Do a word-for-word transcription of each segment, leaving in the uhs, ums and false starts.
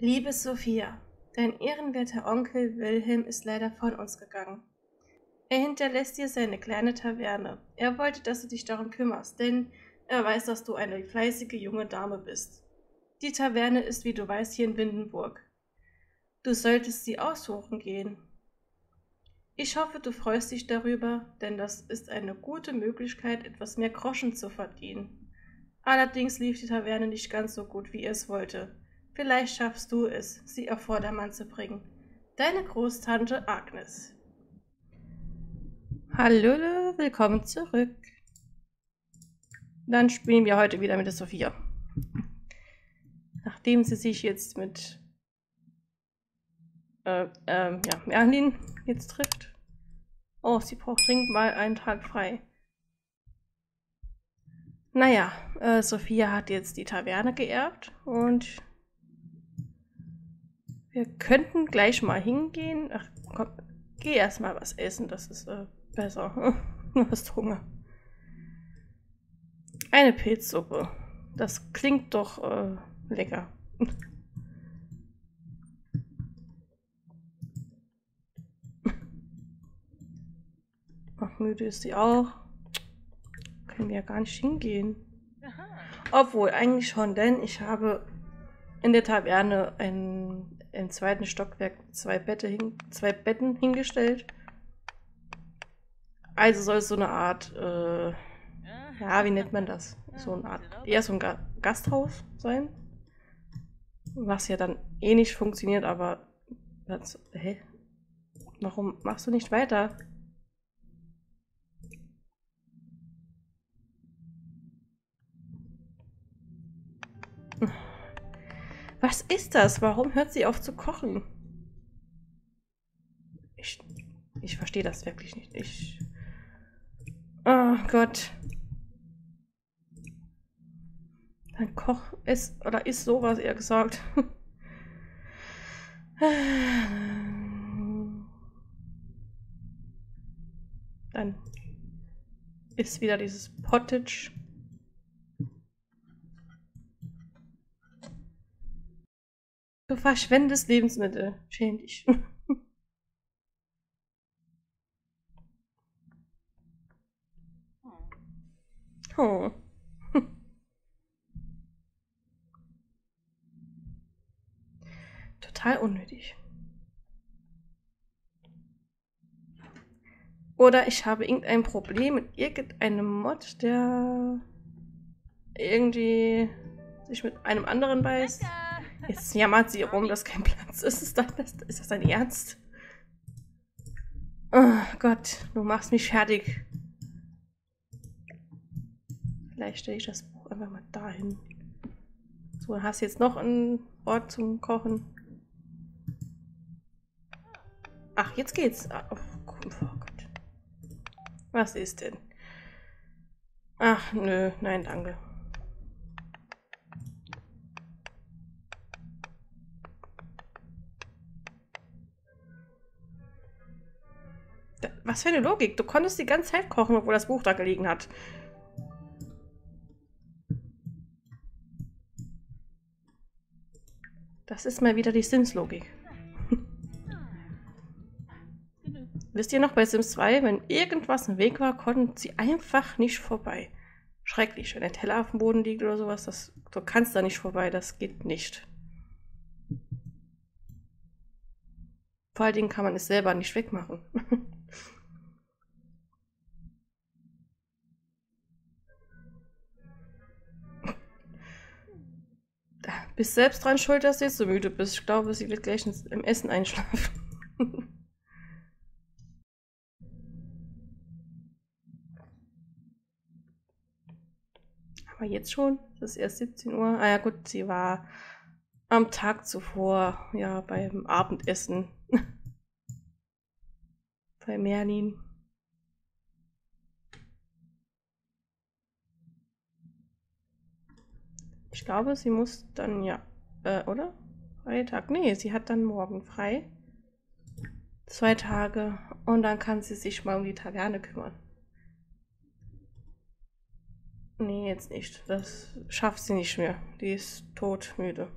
Liebe Sophia, dein ehrenwerter Onkel Wilhelm ist leider von uns gegangen. Er hinterlässt dir seine kleine Taverne. Er wollte, dass du dich darum kümmerst, denn er weiß, dass du eine fleißige junge Dame bist. Die Taverne ist, wie du weißt, hier in Windenburg. Du solltest sie aussuchen gehen. Ich hoffe, du freust dich darüber, denn das ist eine gute Möglichkeit, etwas mehr Groschen zu verdienen. Allerdings lief die Taverne nicht ganz so gut, wie er es wollte. Vielleicht schaffst du es, sie auf Vordermann zu bringen. Deine Großtante Agnes. Hallo, willkommen zurück. Dann spielen wir heute wieder mit der Sophia. Nachdem sie sich jetzt mit äh, ähm, ja, Merlin jetzt trifft. Oh, sie braucht dringend mal einen Tag frei. Naja, äh, Sophia hat jetzt die Taverne geerbt und wir könnten gleich mal hingehen. Ach komm, geh erstmal was essen, das ist äh, besser. Du hast Hunger. Eine Pilzsuppe. Das klingt doch äh, lecker. Ach, müde ist sie auch. Können wir ja gar nicht hingehen. Obwohl, eigentlich schon, denn ich habe in der Taverne ein, im zweiten Stockwerk zwei, Bette hin, zwei Betten hingestellt. Also soll es so eine Art, äh, ja, wie nennt man das? So eine Art, eher so ein Ga Gasthaus sein. Was ja dann eh nicht funktioniert, aber was, hä? Warum machst du nicht weiter? Was ist das? Warum hört sie auf zu kochen? Ich, ich verstehe das wirklich nicht. Ich... Oh Gott. Dann koch es oder isst sowas, eher gesagt. Dann ist wieder dieses Pottage. Du verschwendest Lebensmittel. Schäm dich. Oh. Total unnötig. Oder ich habe irgendein Problem mit irgendeinem Mod, der irgendwie sich mit einem anderen beißt. Jetzt jammert sie rum, dass kein Platz ist. Ist das, ist das dein Ernst? Oh Gott, du machst mich fertig. Vielleicht stelle ich das Buch einfach mal dahin. So, hast du jetzt noch einen Ort zum Kochen? Ach, jetzt geht's. Oh, oh Gott. Was ist denn? Ach, nö. Nein, danke. Was für eine Logik. Du konntest die ganze Zeit kochen, obwohl das Buch da gelegen hat. Das ist mal wieder die Sims-Logik. Wisst ihr noch, bei Sims zwei, wenn irgendwas im Weg war, konnten sie einfach nicht vorbei. Schrecklich, wenn ein Teller auf dem Boden liegt oder sowas, das, du kannst da nicht vorbei, das geht nicht. Vor allen Dingen kann man es selber nicht wegmachen. Bist selbst dran schuld, dass du jetzt so müde bist. Ich glaube, sie wird gleich im Essen einschlafen. Aber jetzt schon? Es ist erst siebzehn Uhr. Ah ja gut, sie war am Tag zuvor, ja, beim Abendessen. Bei Merlin. Ich glaube, sie muss dann, ja, äh, oder? Freitag. Nee, sie hat dann morgen frei. Zwei Tage. Und dann kann sie sich mal um die Taverne kümmern. Nee, jetzt nicht. Das schafft sie nicht mehr. Die ist todmüde.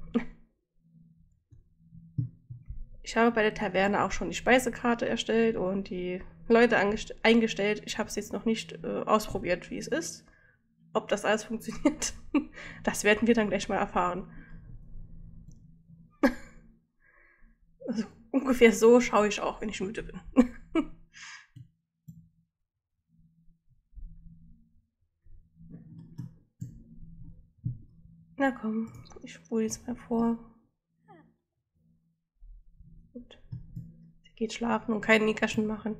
Ich habe bei der Taverne auch schon die Speisekarte erstellt und die Leute eingestellt. Ich habe es jetzt noch nicht äh, ausprobiert, wie es ist. Ob das alles funktioniert, das werden wir dann gleich mal erfahren. Also ungefähr so schaue ich auch, wenn ich müde bin. Na komm, ich spule jetzt mal vor. Gut. Sie geht schlafen und keinen Nickerchen machen.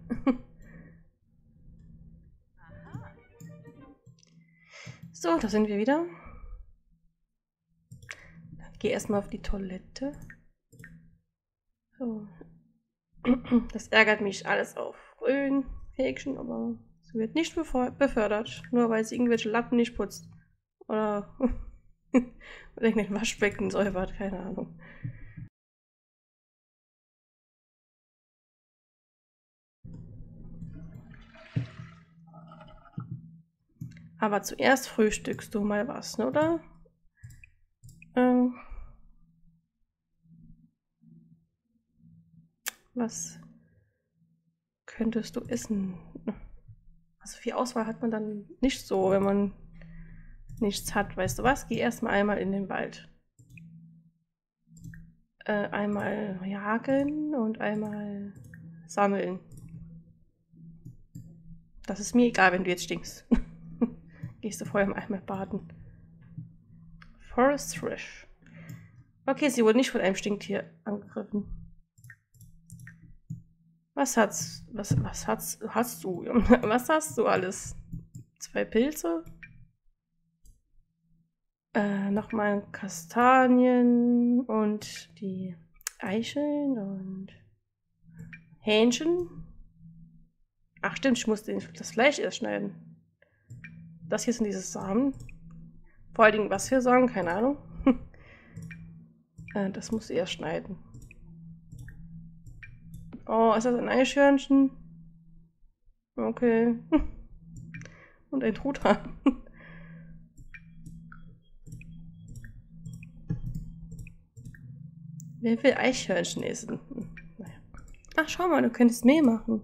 So, da sind wir wieder. Ich gehe erstmal auf die Toilette. So. Das ärgert mich, alles auf grün, Häkchen, aber sie wird nicht befördert, nur weil sie irgendwelche Latten nicht putzt. Oder oder irgendein Waschbecken säubert, keine Ahnung. Aber zuerst frühstückst du mal was, oder? Ähm was könntest du essen? Also viel Auswahl hat man dann nicht so, wenn man nichts hat. Weißt du was? Geh erstmal einmal in den Wald. Äh, einmal jagen und einmal sammeln. Das ist mir egal, wenn du jetzt stinkst. Gehst du vorher einmal baden. Forest Fresh. Okay, sie wurde nicht von einem Stinktier angegriffen. Was hat's? Was, was hat's? Hast du? Was hast du alles? Zwei Pilze? Äh, nochmal Kastanien und die Eicheln und Hähnchen. Ach stimmt, ich musste das Fleisch erst schneiden. Das hier sind diese Samen. Vor allen Dingen, was für Samen, keine Ahnung. äh, das musst du erst schneiden. Oh, ist das ein Eichhörnchen? Okay. Und ein Truthahn. Wer will Eichhörnchen essen? Naja. Ach, schau mal, du könntest Mehl machen.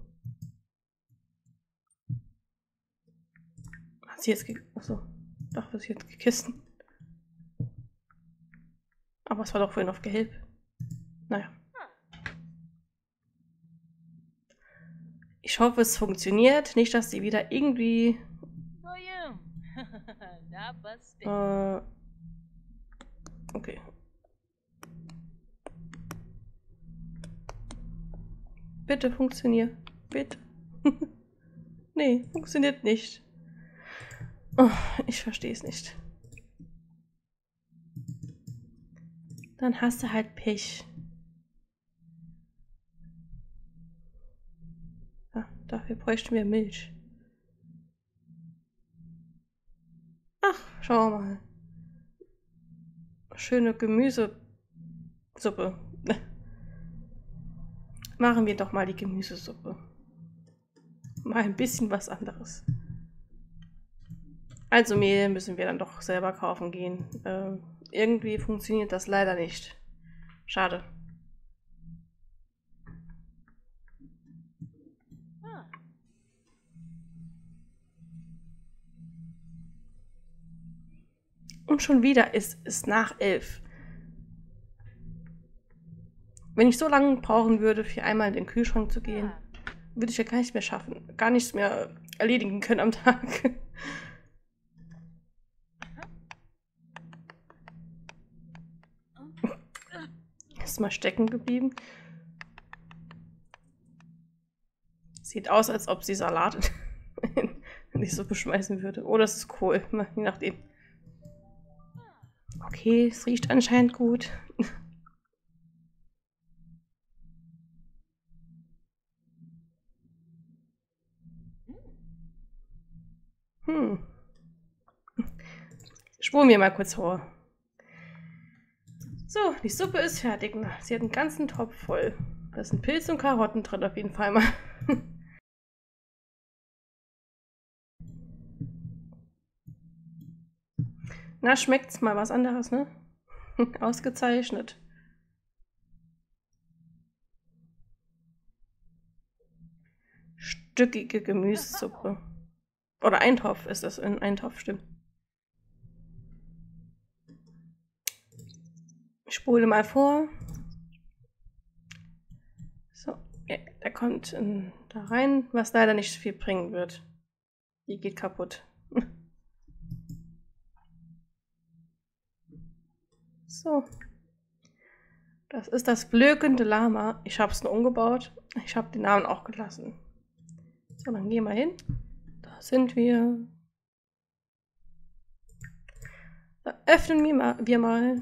Jetzt ge Achso, doch, was ist jetzt gekissen? Aber es war doch vorhin auf gelb. Naja. Ich hoffe, es funktioniert. Nicht, dass sie wieder irgendwie. äh, okay. Bitte funktionier. Bitte. Nee, funktioniert nicht. Oh, ich verstehe es nicht. Dann hast du halt Pech. Ah, dafür bräuchten wir Milch. Ach, schau mal. Schöne Gemüsesuppe. Machen wir doch mal die Gemüsesuppe. Mal ein bisschen was anderes. Also Mehl müssen wir dann doch selber kaufen gehen. Ähm, irgendwie funktioniert das leider nicht. Schade. Ah. Und schon wieder ist es nach elf. Wenn ich so lange brauchen würde, für einmal in den Kühlschrank zu gehen, würde ich ja gar nicht mehr schaffen. Gar nichts mehr erledigen können am Tag. Mal stecken geblieben. Sieht aus, als ob sie Salat in die Suppe schmeißen würde. Oder es ist Kohl, je nachdem. Okay, es riecht anscheinend gut. Hm. Spulen wir mal kurz vor. So, die Suppe ist fertig. Sie hat einen ganzen Topf voll. Da sind Pilze und Karotten drin, auf jeden Fall mal. Na, schmeckt's mal was anderes, ne? Ausgezeichnet. stückige Gemüsesuppe. Oder Eintopf ist das, in Eintopf, stimmt. Ich spule mal vor. So, ja, er kommt in, da rein, was leider nicht viel bringen wird. Die geht kaputt. So. Das ist das blökende Lama. Ich habe es nur umgebaut. Ich habe den Namen auch gelassen. So, dann gehen wir hin. Da sind wir. Da öffnen wir mal, wir mal.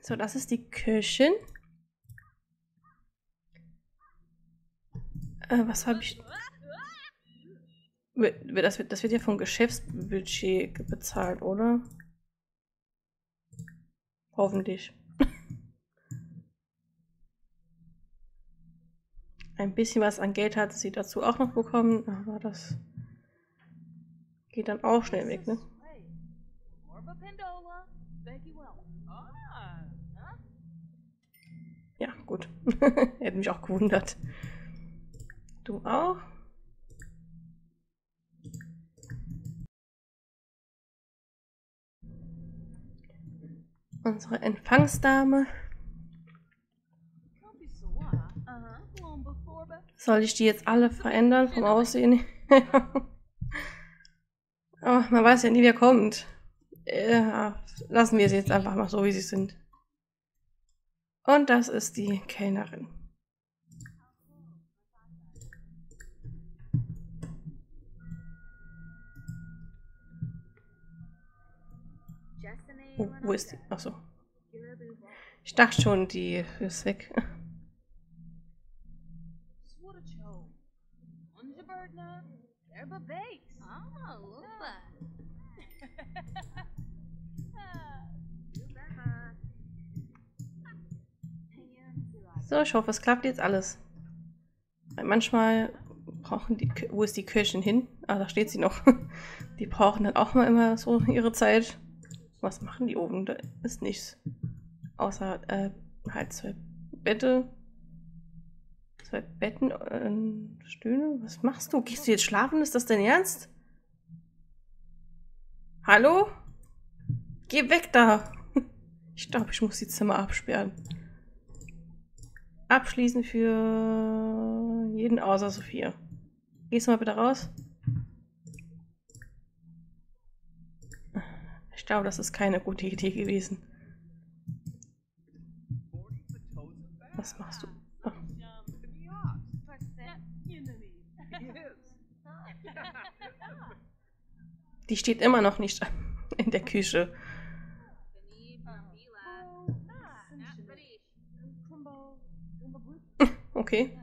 So, das ist die Köchin. Äh, was habe ich... Das wird, das wird ja vom Geschäftsbudget bezahlt, oder? Hoffentlich. Ein bisschen was an Geld hat sie dazu auch noch bekommen, aber das geht dann auch schnell weg, ne? Ja, gut. Hätte mich auch gewundert. Du auch? Unsere Empfangsdame. Soll ich die jetzt alle verändern vom Aussehen? Aber man weiß ja nie, wer kommt. Ja, lassen wir sie jetzt einfach mal so, wie sie sind. Und das ist die Kellnerin. Oh, wo ist die? Achso. Ich dachte schon, die ist weg. So, ich hoffe, es klappt jetzt alles. Weil manchmal brauchen die... Wo ist die Köchin hin? Ah, da steht sie noch. Die brauchen dann auch mal immer so ihre Zeit. Was machen die oben? Da ist nichts. Außer äh, halt zwei Bette. Zwei Betten, äh, Stühle. Was machst du? Gehst du jetzt schlafen? Ist das dein Ernst? Hallo? Geh weg da! Ich glaube, ich muss die Zimmer absperren. Abschließen für jeden außer Sophia. Gehst du mal bitte raus? Ich glaube, das ist keine gute Idee gewesen. Was machst du? Oh. Die steht immer noch nicht in der Küche. Okay.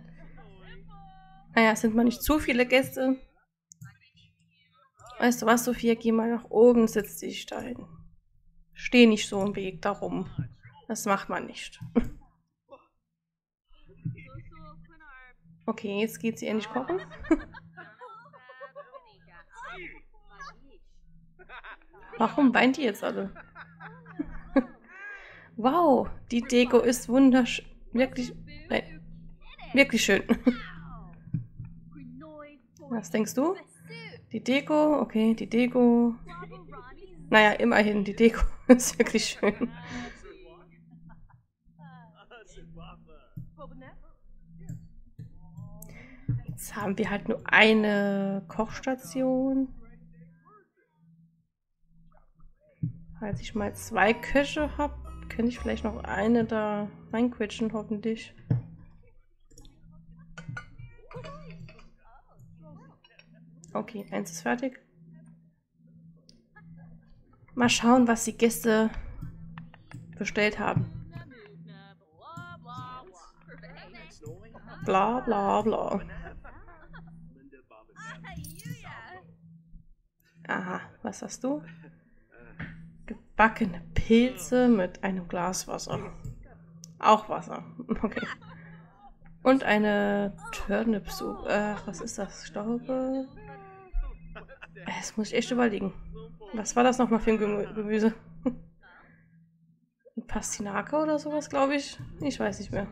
Naja, es sind mal nicht zu viele Gäste. Weißt du was, Sophia? Geh mal nach oben, setz dich da hin. Steh nicht so im Weg darum. Das macht man nicht. Okay, jetzt geht sie endlich kochen. Warum weint die jetzt alle? Wow, die Deko ist wunderschön. Wirklich, nein, wirklich schön. Was denkst du? Die Deko, okay, die Deko. Naja, immerhin, die Deko ist wirklich schön. Jetzt haben wir halt nur eine Kochstation. Als ich mal zwei Köche habe, könnte ich vielleicht noch eine da reinquetschen, hoffentlich. Okay, eins ist fertig. Mal schauen, was die Gäste bestellt haben. Bla bla bla. Aha, was hast du? Gebackene Pilze mit einem Glas Wasser. Auch Wasser. Okay. Und eine Turnipsuppe. Äh, was ist das? Staube? Das muss ich echt überlegen. Was war das nochmal für ein Gemüse? Ein Pastinaka oder sowas, glaube ich. Ich weiß nicht mehr.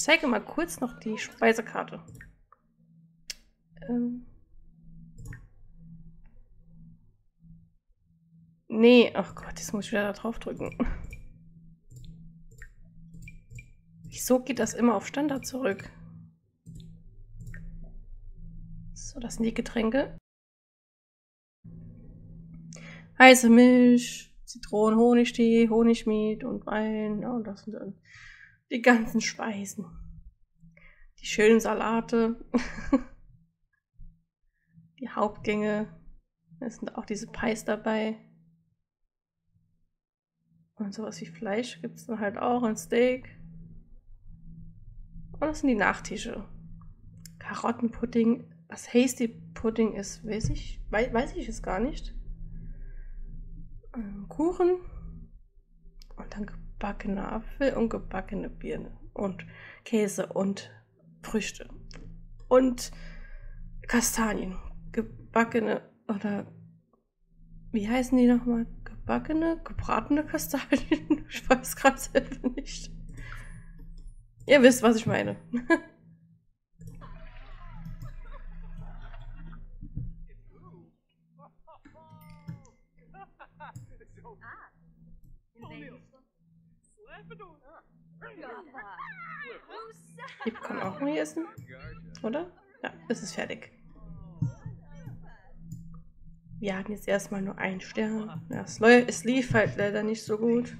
Ich zeige mal kurz noch die Speisekarte. Ähm. Nee, ach Gott, jetzt muss ich wieder da drauf drücken. Wieso geht das immer auf Standard zurück? So, das sind die Getränke. Heiße Milch, Zitronen, Honigtee, Honigmet und Wein. Ja, und das sind dann die ganzen Speisen. Die schönen Salate. Die Hauptgänge. Es sind auch diese Pies dabei. Und sowas wie Fleisch gibt es dann halt auch. Ein Steak. Und das sind die Nachtische. Karottenpudding. Was Hasty Pudding ist, weiß ich, weiß, weiß ich es gar nicht. Kuchen und dann gebackener Apfel und gebackene Birne und Käse und Früchte und Kastanien. Gebackene oder wie heißen die nochmal? Gebackene, gebratene Kastanien? Ich weiß gerade selber nicht. Ihr wisst, was ich meine. Die bekommen auch mal hier essen, oder? Ja, es ist fertig. Wir hatten jetzt erstmal nur einen Stern. Ja, es, es lief halt leider nicht so gut.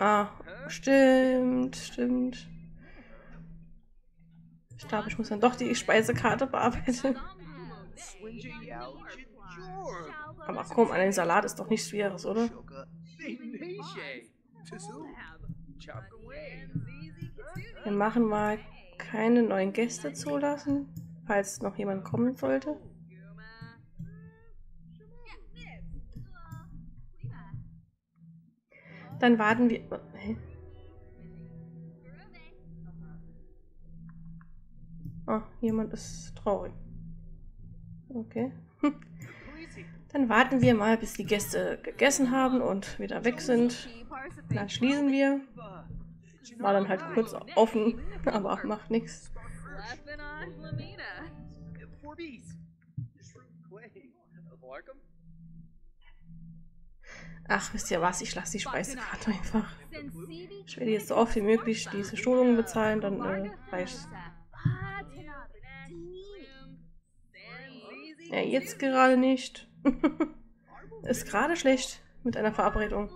Ah, stimmt, stimmt. Ich glaube, ich muss dann doch die Speisekarte bearbeiten. Aber komm, ein Salat ist doch nichts Schweres, oder? Wir machen mal keine neuen Gäste zulassen, falls noch jemand kommen sollte. Dann warten wir... Hä? Oh, jemand ist traurig. Okay. Hm. Dann warten wir mal, bis die Gäste gegessen haben und wieder weg sind. Dann schließen wir. War dann halt kurz offen, aber auch macht nichts. Ach, wisst ihr was? Ich lasse die Speisekarte einfach. Ich werde jetzt so oft wie möglich diese Schulungen bezahlen, dann äh, reicht's. Ja, jetzt gerade nicht. Ist gerade schlecht mit einer Verabredung.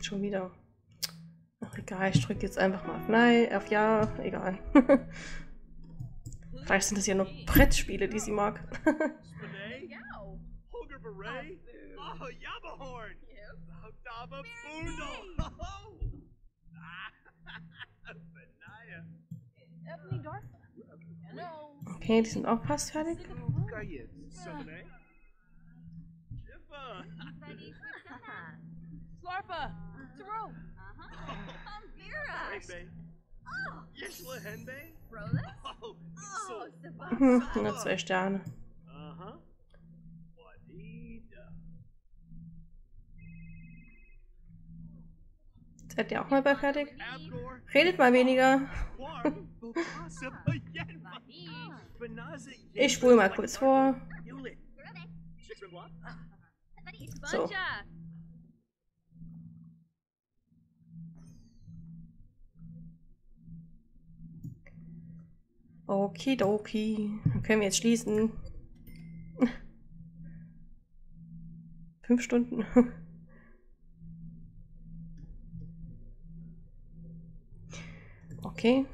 Schon wieder. Ach egal, ich drücke jetzt einfach mal auf Nein, auf Ja, egal. Vielleicht sind das ja nur Brettspiele, die sie mag. Okay, die sind auch fast fertig. Nur zwei Sterne. Seid ihr auch mal bei fertig? Redet mal weniger. Ich spule mal kurz vor. So. Okidoki. Dann können wir jetzt schließen. Fünf Stunden. Okay.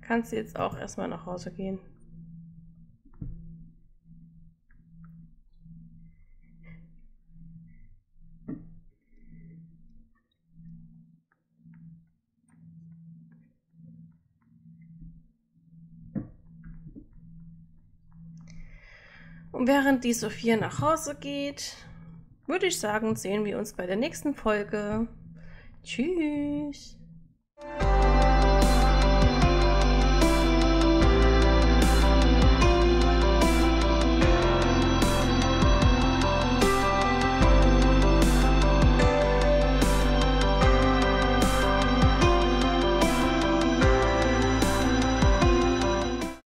Kannst du jetzt auch erstmal nach Hause gehen. Und während die Sophia nach Hause geht, würde ich sagen, sehen wir uns bei der nächsten Folge. Tschüss!